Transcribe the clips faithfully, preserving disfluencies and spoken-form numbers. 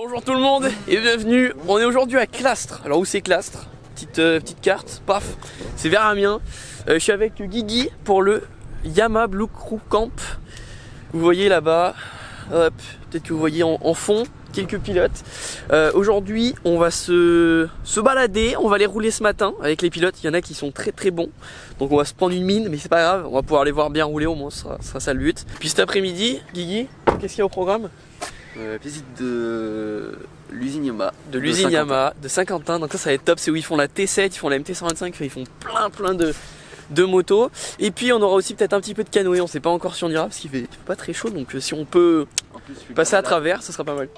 Bonjour tout le monde et bienvenue. On est aujourd'hui à Clastres. Alors où c'est Clastres? Petite, euh, petite carte, paf, c'est vers Amiens. Euh, je suis avec Guigui pour le Yama Blue Crew Camp. Vous voyez là-bas, peut-être que vous voyez en, en fond quelques pilotes. Euh, aujourd'hui on va se, se balader, on va les rouler ce matin avec les pilotes. Il y en a qui sont très très bons, donc on va se prendre une mine, mais c'est pas grave, on va pouvoir les voir bien rouler au moins, ce sera, sera ça le but. Puis cet après-midi, Guigui, qu'est-ce qu'il y a au programme? Euh, visite de l'usine Yama. De l'usine Yama de Saint-Quentin. Donc ça, ça va être top. C'est où ils font la T sept, ils font la M T cent vingt-cinq, ils font plein plein de, de motos. Et puis on aura aussi peut-être un petit peu de canoë. On sait pas encore si on ira parce qu'il fait pas très chaud. Donc si on peut en plus, passer à travers, ce sera pas mal.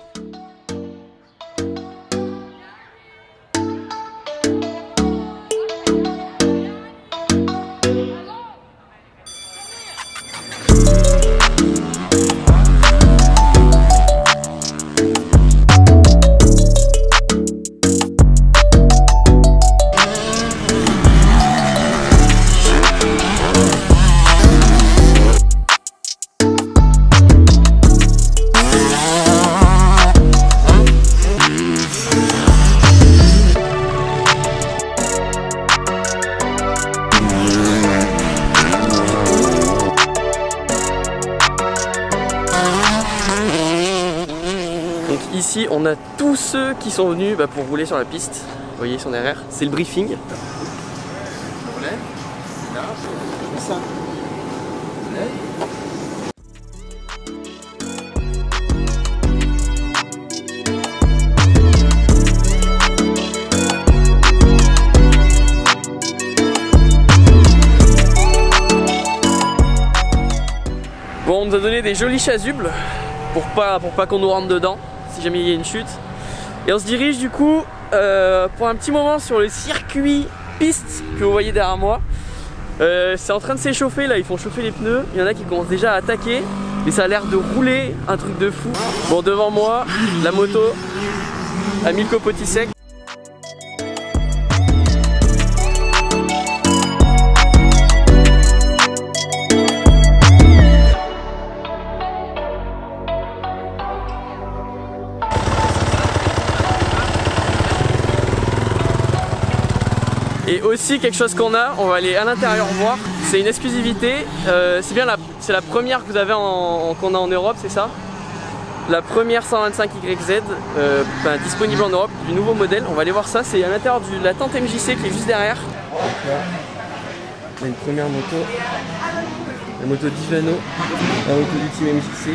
Ici on a tous ceux qui sont venus bah, pour rouler sur la piste. Vous voyez, ils sont derrière, c'est le briefing. Bon, on nous a donné des jolis chasubles pour pas, pour pas qu'on nous rentre dedans si jamais il y a une chute. Et on se dirige du coup euh, pour un petit moment sur le circuit piste que vous voyez derrière moi. euh, C'est en train de s'échauffer là, ils font chauffer les pneus. Il y en a qui commencent déjà à attaquer, mais ça a l'air de rouler un truc de fou. Bon, devant moi la moto à Milko Potisec. Et aussi quelque chose qu'on a, on va aller à l'intérieur voir, c'est une exclusivité, euh, c'est bien la, c'est la première que vous avez en, en, qu'on a en Europe, c'est ça? La première cent vingt-cinq Y Z euh, ben, disponible en Europe, du nouveau modèle. On va aller voir ça, c'est à l'intérieur de la tente M J C qui est juste derrière. On a une première moto, la moto d'Ivano, la moto du team M J C.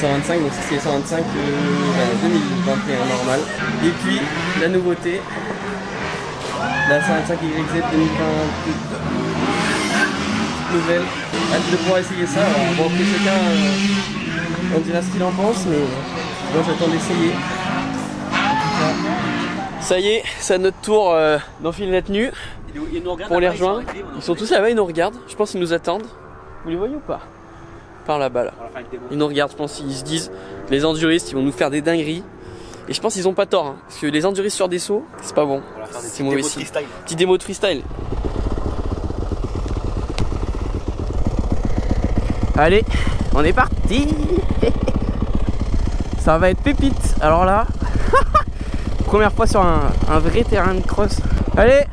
cent vingt-cinq, donc c'est cent vingt-cinq euh, deux mille vingt et un normal. Et puis la nouveauté, la cent vingt-cinq Y Z deux mille vingt-deux nouvelle. Hâte de pouvoir essayer ça. Alors, bon, après chacun euh, on dira ce qu'il en pense, mais moi j'attends d'essayer. Ça y est, c'est à notre tour euh, d'enfiler la tenue. Ils nous regardent pour les rejoindre. Ils sont, clé, ils sont tous là-bas, ils nous regardent. Je pense qu'ils nous attendent. Vous les voyez ou pas? Par là-bas là. Ils nous regardent, je pense qu'ils se disent les enduristes ils vont nous faire des dingueries. Et je pense qu'ils ont pas tort hein, parce que les enduristes sur des sauts, c'est pas bon. C'est mauvais signe. Petite démo de freestyle. Allez, on est parti. Ça va être pépite. Alors là, première fois sur un, un vrai terrain de cross. Allez.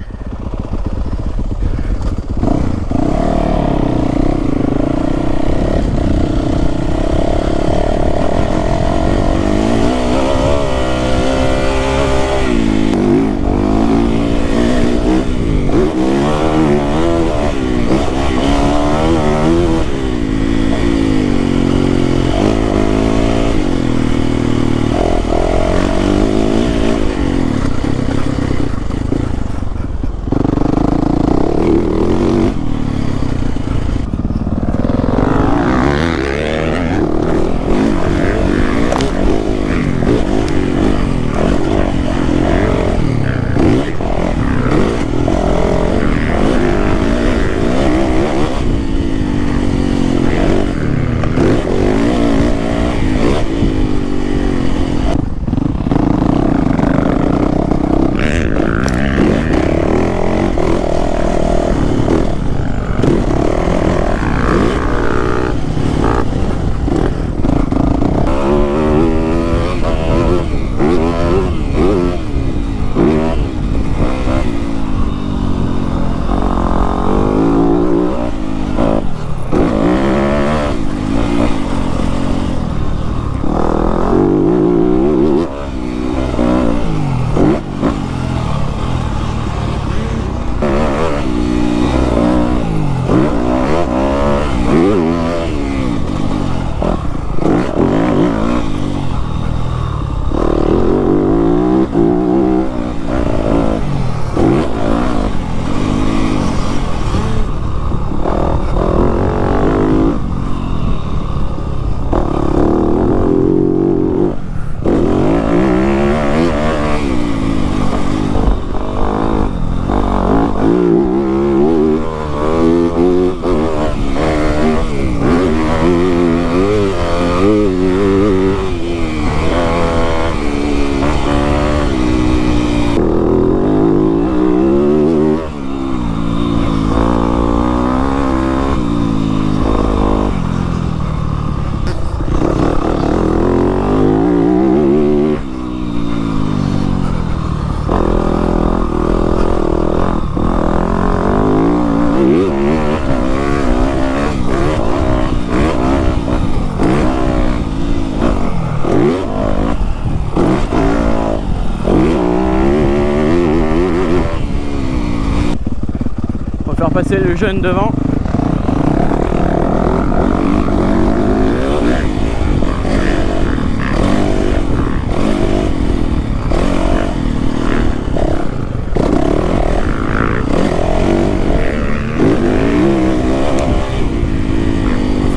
le jeune devant.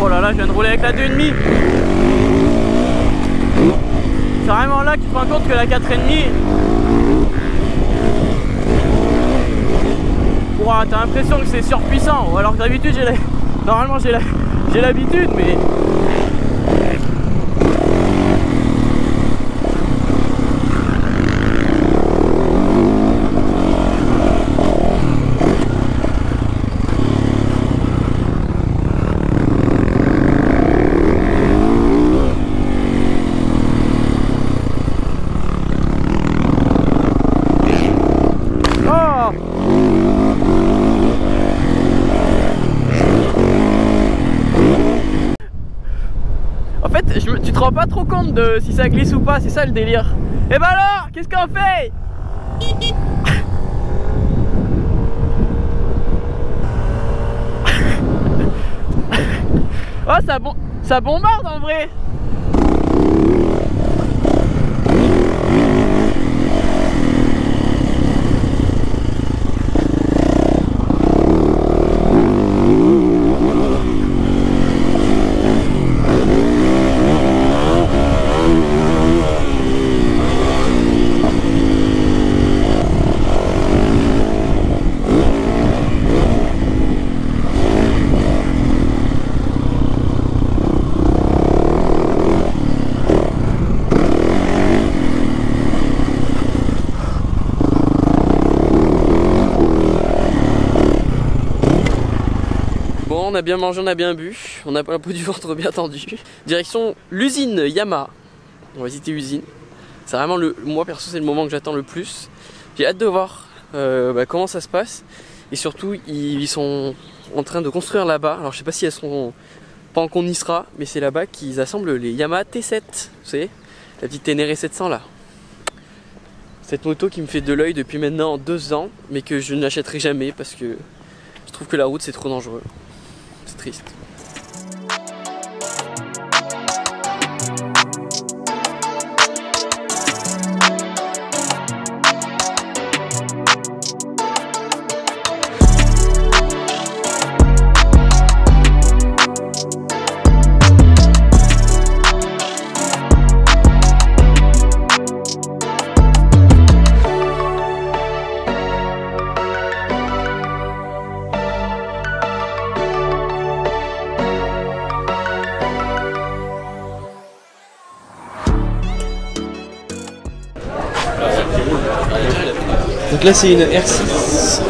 Oh là là, je viens de rouler avec la deux virgule cinq. C'est vraiment là que tu te rends compte que la quatre virgule cinq ouah, t'as l'impression que c'est surpuissant, alors que d'habitude j'ai la... normalement j'ai la... j'ai l'habitude, mais pas trop compte de si ça glisse ou pas, c'est ça le délire. Et bah alors, qu'est-ce qu'on fait? Oh, ça, bon... ça bombarde en vrai. On a bien mangé, on a bien bu, on a pas la peau du ventre bien tendue. Direction l'usine Yamaha. On va visiter l'usine. C'est vraiment le, moi perso c'est le moment que j'attends le plus. J'ai hâte de voir euh, bah, comment ça se passe. Et surtout ils, ils sont en train de construire là-bas. Alors je sais pas si elles seront pendant qu'on y sera, mais c'est là-bas qu'ils assemblent les Yamaha T sept. Vous savez, la petite Ténéré sept cents là. Cette moto qui me fait de l'œil depuis maintenant deux ans, mais que je n'achèterai jamais parce que je trouve que la route c'est trop dangereux. C'est triste. Là c'est une R six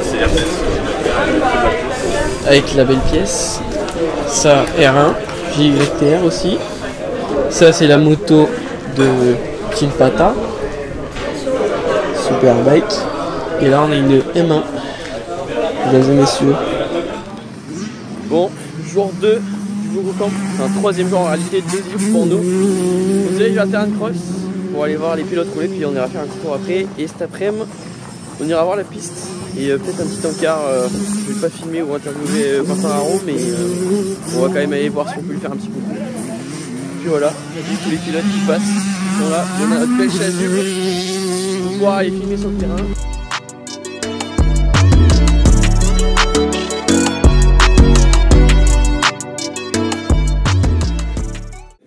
avec la belle pièce, ça R un, J Y T R aussi, ça c'est la moto de Kinpata, super bike, et là on a une M un, mesdames et messieurs. Bon, jour deux du Blue Crew Camp, c'est un troisième jour en réalité, deux jours pour nous, vous allez faire un cross pour aller voir les pilotes rouler, puis on ira faire un concours après, et cet après-midi on ira voir la piste et euh, peut-être un petit encart. Euh, je vais pas filmer ou interviewer Quartararo, mais euh, on va quand même aller voir si on peut lui faire un petit coup. Puis voilà, il y a tous les pilotes qui passent, qui sont là, on a notre belle chaise du pour pouvoir aller filmer sur le terrain.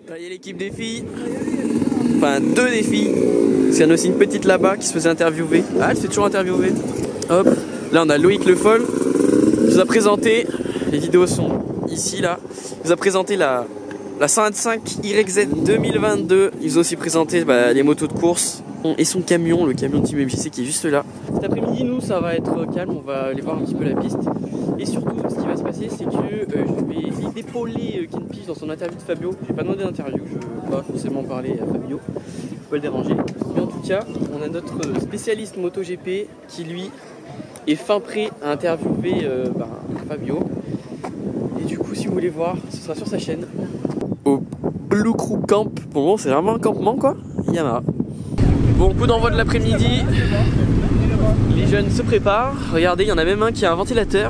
Là, il y a l'équipe des filles, enfin deux des filles. Il y en a aussi une petite là-bas qui se faisait interviewer. Ah, elle se fait toujours interviewer. Hop. Là, on a Loïc Le Foll. Il nous a présenté, les vidéos sont ici, là. Il nous a présenté la, la cent vingt-cinq Y Z deux mille vingt-deux. Il nous a aussi présenté bah, les motos de course et son camion, le camion de team M J C qui est juste là. Cet après-midi, nous, ça va être calme. On va aller voir un petit peu la piste. Et surtout, ce qui va se passer, c'est que euh, je vais essayer d'épauler euh, Kenpich dans son interview de Fabio. Je n'ai pas demandé d'interview, je ne vais pas forcément parler à Fabio. Pas le déranger, mais en tout cas on a notre spécialiste MotoGP qui lui est fin prêt à interviewer euh, ben, Fabio, et du coup si vous voulez voir ce sera sur sa chaîne au Blue Crew Camp. Pour le moment c'est vraiment un campement quoi, Yamaha. Bon, coup d'envoi de l'après-midi, les jeunes se préparent. Regardez, il y en a même un qui a un ventilateur.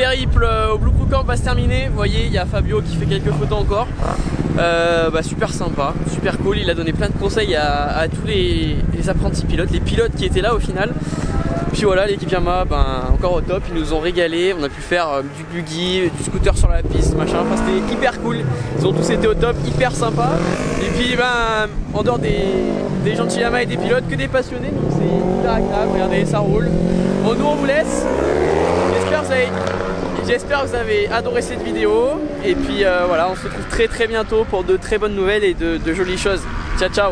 périple au Blue Crew Camp va se terminer. Vous voyez, il y a Fabio qui fait quelques photos encore. Euh, bah, super sympa, super cool. Il a donné plein de conseils à, à tous les, les apprentis pilotes, les pilotes qui étaient là au final. Puis voilà, l'équipe Yama, ben, encore au top, ils nous ont régalé. On a pu faire euh, du Guigui, du scooter sur la piste, machin. Enfin, c'était hyper cool. Ils ont tous été au top, hyper sympa. Et puis, ben, en dehors des, des gentils Yama et des pilotes, que des passionnés. Donc, c'est hyper agréable. Regardez, ça roule. Bon, nous, on vous laisse. J'espère que vous avez, j'espère que vous avez adoré cette vidéo. Et puis, euh, voilà, on se retrouve très, très bientôt pour de très bonnes nouvelles et de, de jolies choses. Ciao, ciao!